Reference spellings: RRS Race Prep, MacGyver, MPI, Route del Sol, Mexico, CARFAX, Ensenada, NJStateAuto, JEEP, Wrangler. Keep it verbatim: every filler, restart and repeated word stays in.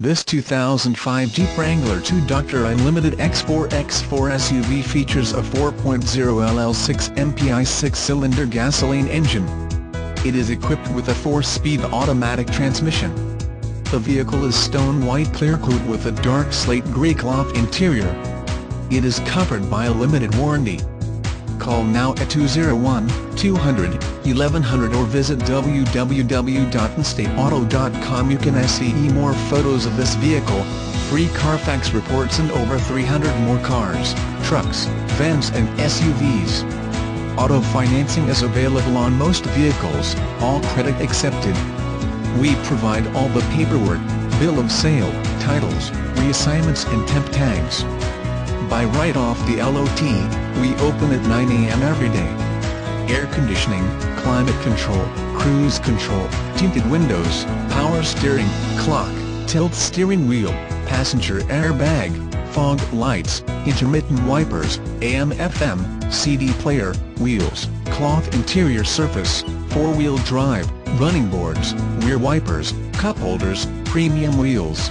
This two thousand five Jeep Wrangler two Doctor Unlimited X four X four S U V features a four point oh liter six M P I six-cylinder gasoline engine. It is equipped with a four-speed automatic transmission. The vehicle is stone-white clear-coat with a dark slate gray cloth interior. It is covered by a limited warranty. Call now at two oh one, two hundred, eleven hundred or visit w w w dot n state auto dot com. You can see more photos of this vehicle, free Carfax reports, and over three hundred more cars, trucks, vans and S U Vs. Auto financing is available on most vehicles, all credit accepted. We provide all the paperwork, bill of sale, titles, reassignments and temp tags. By right off the lot, we open at nine a m every day. Air conditioning, climate control, cruise control, tinted windows, power steering, clock, tilt steering wheel, passenger airbag, fog lights, intermittent wipers, A M F M, C D player, wheels, cloth interior surface, four-wheel drive, running boards, rear wipers, cup holders, premium wheels.